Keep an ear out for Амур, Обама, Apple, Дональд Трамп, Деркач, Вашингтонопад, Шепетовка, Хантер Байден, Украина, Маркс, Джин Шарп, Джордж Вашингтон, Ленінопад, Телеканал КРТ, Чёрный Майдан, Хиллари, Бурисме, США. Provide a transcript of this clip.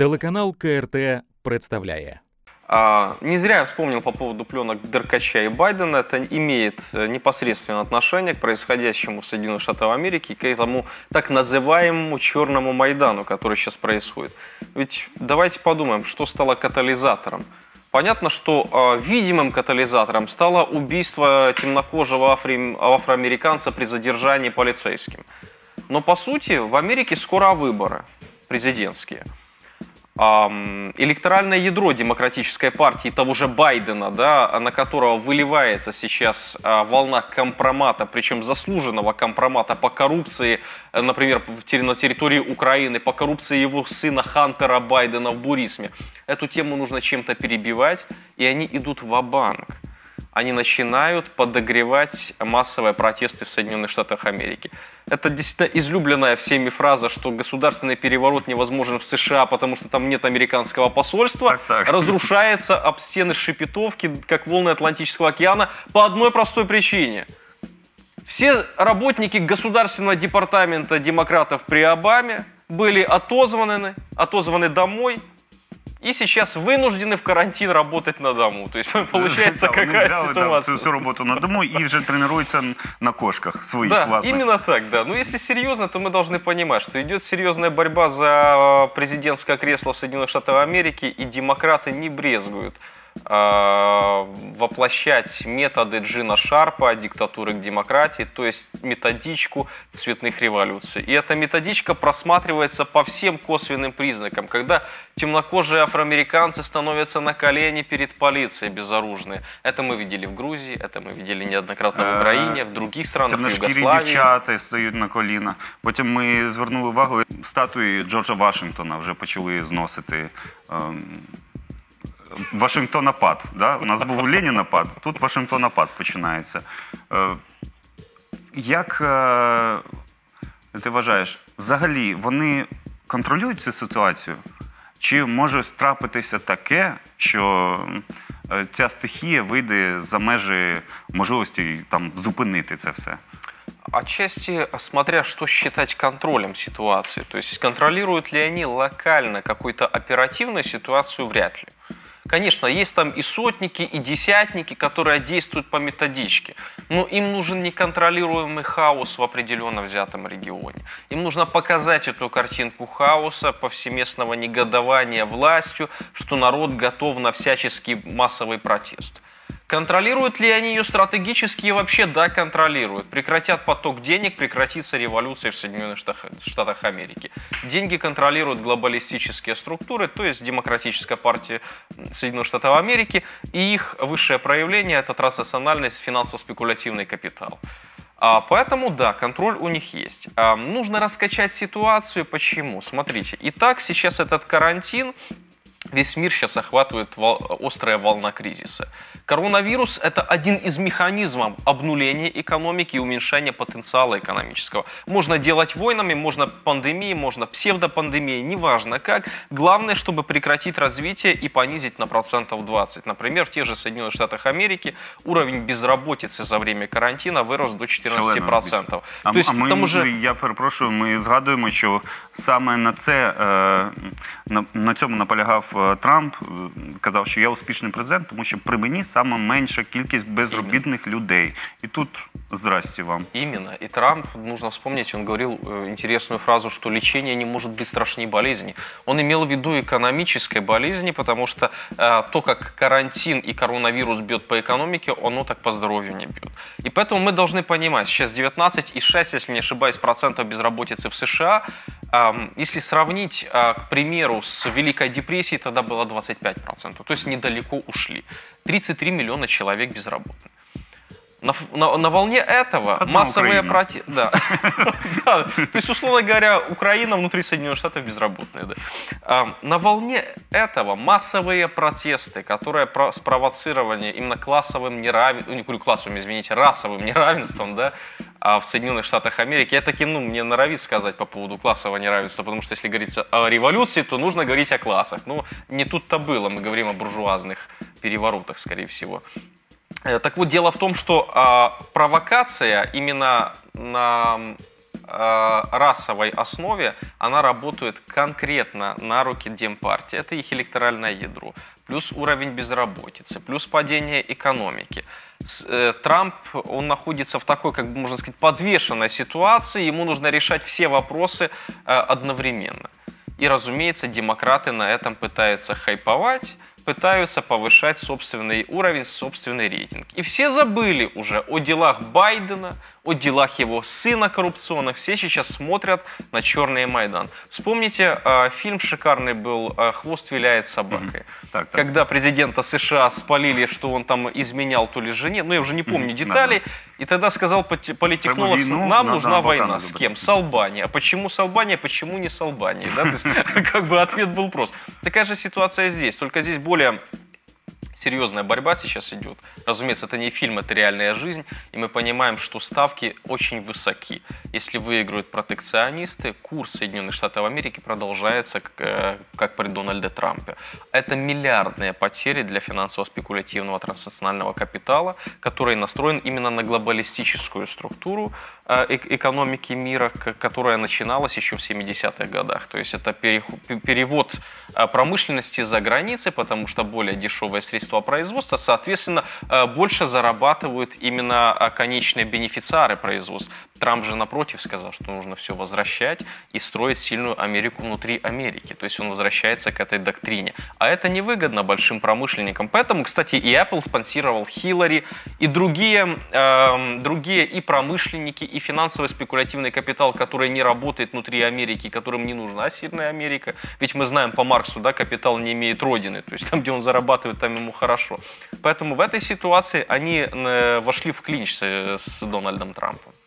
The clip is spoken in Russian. Телеканал КРТ представляет. Не зря я вспомнил по поводу пленок Деркача и Байдена. Это имеет непосредственное отношение к происходящему в Соединенных Штатах Америки, к этому так называемому черному Майдану, который сейчас происходит. Ведь давайте подумаем, что стало катализатором. Понятно, что видимым катализатором стало убийство темнокожего афроамериканца при задержании полицейским. Но по сути в Америке скоро выборы президентские. Электоральное ядро демократической партии того же Байдена, да, на которого выливается сейчас волна компромата, причем заслуженного компромата по коррупции, например, на территории Украины, по коррупции его сына Хантера Байдена в Бурисме. Эту тему нужно чем-то перебивать, и они идут ва-банк. Они начинают подогревать массовые протесты в Соединенных Штатах Америки. Это действительно излюбленная всеми фраза, что государственный переворот невозможен в США, потому что там нет американского посольства. Так. Разрушается об стены Шепетовки, как волны Атлантического океана, по одной простой причине. Все работники Государственного департамента демократов при Обаме были отозваны домой, и сейчас вынуждены в карантин работать на дому. То есть получается какая-то ситуация. Да, всю работу на дому и же тренируется на кошках своих властных. Да, именно так, да. Но если серьезно, то мы должны понимать, что идет серьезная борьба за президентское кресло в Соединенных Штатах Америки, и демократы не брезгуют воплощать методы Джина Шарпа «Диктатуры к демократии», то есть методичку цветных революций. И эта методичка просматривается по всем косвенным признакам, когда темнокожие афроамериканцы становятся на колени перед полицией безоружные. Это мы видели в Грузии, это мы видели неоднократно в Украине, в других странах, в Югославии. Темношкірі дівчата стоять на колінах. Потім ми звернули увагу, статуї Джорджа Вашингтона вже почали зносити. Вашингтонопад, да? У нас був Ленінопад, тут Вашингтонопад починається. Як ти вважаєш, взагалі вони контролюють цю ситуацію? Чи може трапитися таке, що ця стихія вийде за межі можливості там зупинити це все? Отчасти, смотря что считать контролем ситуации. То есть контролируют ли они локально какую-то оперативную ситуацию, вряд ли. Конечно, есть там и сотники, и десятники, которые действуют по методичке. Но им нужен неконтролируемый хаос в определенно взятом регионе. Им нужно показать эту картинку хаоса, повсеместного негодования властью, что народ готов на всяческий массовый протест. Контролируют ли они ее стратегически? И вообще, да, контролируют. Прекратят поток денег, прекратится революция в Соединенных Штатах Америки. Деньги контролируют глобалистические структуры, то есть Демократическая партия Соединенных Штатов Америки, и их высшее проявление – это транснациональный финансово-спекулятивный капитал. Поэтому, да, контроль у них есть. Нужно раскачать ситуацию. Почему? Смотрите, итак, сейчас этот карантин, весь мир сейчас охватывает острая волна кризиса. Коронавирус – это один из механизмов обнуления экономики и уменьшения потенциала экономического. Можно делать войнами, можно пандемией, можно псевдопандемией, неважно как. Главное, чтобы прекратить развитие и понизить на процентов 20. Например, в тех же Соединенных Штатах Америки уровень безработицы за время карантина вырос до 14%. Я перепрошую, ми згадуємо, що саме на цьому наполягав Трамп, казав, що я успішний президент, тому що при мені саме менша кількість безробітних людей. І тут здрасте вам. Именно. И Трамп, нужно вспомнить, он говорил интересную фразу, что лечение не может быть страшнее болезни. Он имел в виду экономической болезни, потому что то, как карантин и коронавирус бьет по экономике, оно так по здоровью не бьет. И поэтому мы должны понимать, сейчас 19,6, если не ошибаюсь, процентов безработицы в США. Если сравнить, к примеру, с Великой депрессией, тогда было 25%, то есть недалеко ушли. 33 миллиона человек безработны. На волне этого массовые протесты. Да. То есть, условно говоря, Украина внутри Соединенных Штатов безработная. На волне этого массовые протесты, которые спровоцированы именно расовым неравенством, да, в Соединенных Штатах Америки. Я таким, мне норовит сказать по поводу классового неравенства, потому что если говорится о революции, то нужно говорить о классах. Ну, не тут-то было, мы говорим о буржуазных переворотах, скорее всего. Так вот, дело в том, что провокация именно на расовой основе, она работает конкретно на руки Демпартии. Это их электоральное ядро. Плюс уровень безработицы, плюс падение экономики. Трамп, он находится в такой, как бы можно сказать, подвешенной ситуации, ему нужно решать все вопросы одновременно. И, разумеется, демократы на этом пытаются хайповать, пытаются повышать собственный уровень, собственный рейтинг. И все забыли уже о делах Байдена, о делах его сына коррупционных. Все сейчас смотрят на «Черный Майдан». Вспомните, фильм шикарный был «Хвост виляет собакой». Так. Когда президента США спалили, что он там изменял то ли жене, ну я уже не помню деталей, и тогда сказал политтехнолог, нам нужна война. С кем? С Албанией. А почему с Албанией, почему не с Албанией? Да? То есть, как бы ответ был прост. Такая же ситуация здесь, только здесь более... серьезная борьба сейчас идет. Разумеется, это не фильм, это реальная жизнь. И мы понимаем, что ставки очень высоки. Если выиграют протекционисты, курс Соединенных Штатов Америки продолжается, как при Дональде Трампе. Это миллиардные потери для финансово-спекулятивного транснационального капитала, который настроен именно на глобалистическую структуру экономики мира, которая начиналась еще в 70-х годах. То есть это перевод промышленности за границы, потому что более дешевые средства производства, соответственно, больше зарабатывают именно конечные бенефициары производства. Трамп же, напротив, сказал, что нужно все возвращать и строить сильную Америку внутри Америки. То есть он возвращается к этой доктрине. А это невыгодно большим промышленникам. Поэтому, кстати, и Apple спонсировал Хиллари, и другие и промышленники, и финансовый спекулятивный капитал, который не работает внутри Америки, которым не нужна сильная Америка. Ведь мы знаем по Марксу, да, капитал не имеет родины. То есть там, где он зарабатывает, там ему хорошо. Поэтому в этой ситуации они вошли в клинч с Дональдом Трампом.